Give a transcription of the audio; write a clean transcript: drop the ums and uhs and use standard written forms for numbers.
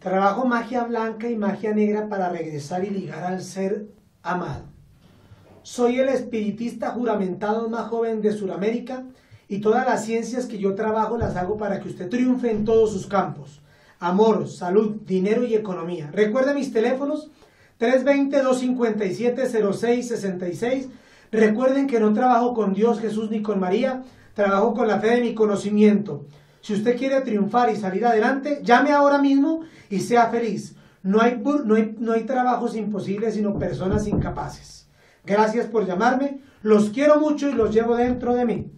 Trabajo magia blanca y magia negra para regresar y ligar al ser amado. Soy el espiritista juramentado más joven de Sudamérica y todas las ciencias que yo trabajo las hago para que usted triunfe en todos sus campos. Amor, salud, dinero y economía. Recuerda mis teléfonos 320-257-0666. Recuerden que no trabajo con Dios, Jesús ni con María. Trabajo con la fe de mi conocimiento. Si usted quiere triunfar y salir adelante, llame ahora mismo y sea feliz. No hay trabajos imposibles, sino personas incapaces. Gracias por llamarme. Los quiero mucho y los llevo dentro de mí.